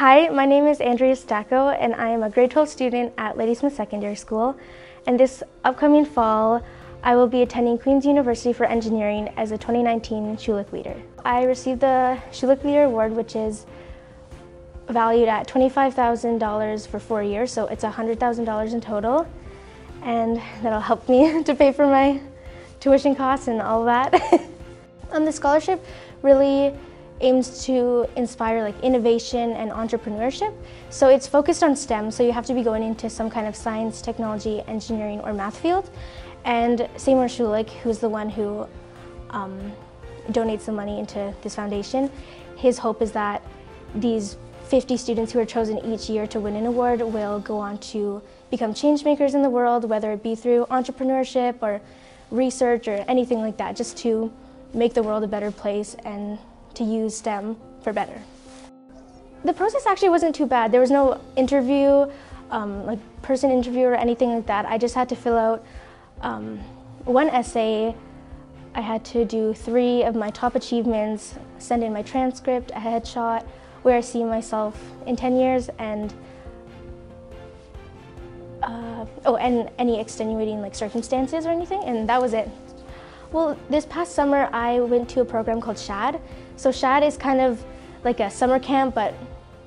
Hi, my name is Andrea Stachow and I am a grade 12 student at Ladysmith Secondary School, and this upcoming fall I will be attending Queen's University for Engineering as a 2019 Schulich Leader. I received the Schulich Leader Award, which is valued at $25,000 for 4 years, so it's $100,000 in total, and that'll help me to pay for my tuition costs and all that. The scholarship really aims to inspire innovation and entrepreneurship. So it's focused on STEM, so you have to be going into some kind of science, technology, engineering, or math field. And Seymour Schulich, who's the one who donates the money into this foundation, his hope is that these 50 students who are chosen each year to win an award will go on to become change makers in the world, whether it be through entrepreneurship or research or anything like that, just to make the world a better place and to use STEM for better. The process actually wasn't too bad. There was no interview, like person interview or anything like that. I just had to fill out one essay. I had to do 3 of my top achievements, send in my transcript, a headshot, where I see myself in 10 years, and and any extenuating circumstances or anything, and that was it. Well, this past summer I went to a program called SHAD. So SHAD is kind of like a summer camp but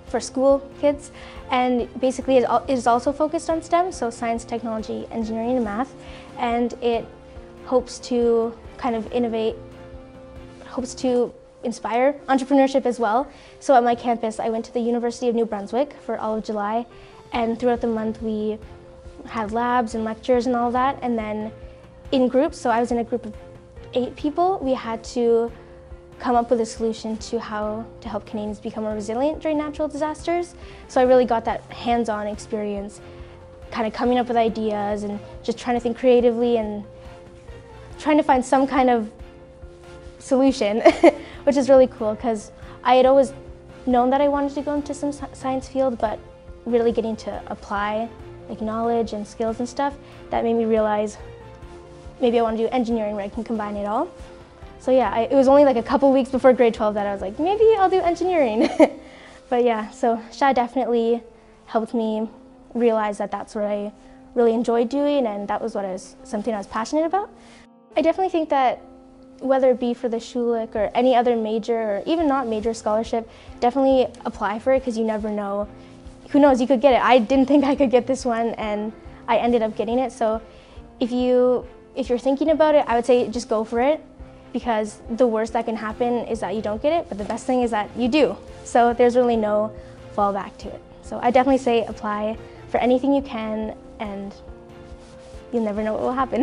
for school kids, and basically it is also focused on STEM, so science, technology, engineering, and math, and it hopes to kind of innovate, hopes to inspire entrepreneurship as well. So at my campus I went to the University of New Brunswick for all of July, and throughout the month we had labs and lectures and all that, and then in groups, so I was in a group of 8 people, we had to come up with a solution to how to help Canadians become more resilient during natural disasters. So I really got that hands-on experience, kind of coming up with ideas and just trying to think creatively and trying to find some kind of solution, which is really cool because I had always known that I wanted to go into some science field, but really getting to apply knowledge and skills and stuff, that made me realize maybe I want to do engineering where I can combine it all. So yeah, it was only a couple weeks before grade 12 that I was like, maybe I'll do engineering. But yeah, so SHAD definitely helped me realize that that's what I really enjoyed doing, and that was something I was passionate about. I definitely think that whether it be for the Schulich or any other major or even not major scholarship, definitely apply for it because you never know. Who knows, you could get it. I didn't think I could get this one, and I ended up getting it. So if you're thinking about it, I would say just go for it, because the worst that can happen is that you don't get it, but the best thing is that you do. So there's really no fallback to it. So I definitely say apply for anything you can, and you'll never know what will happen.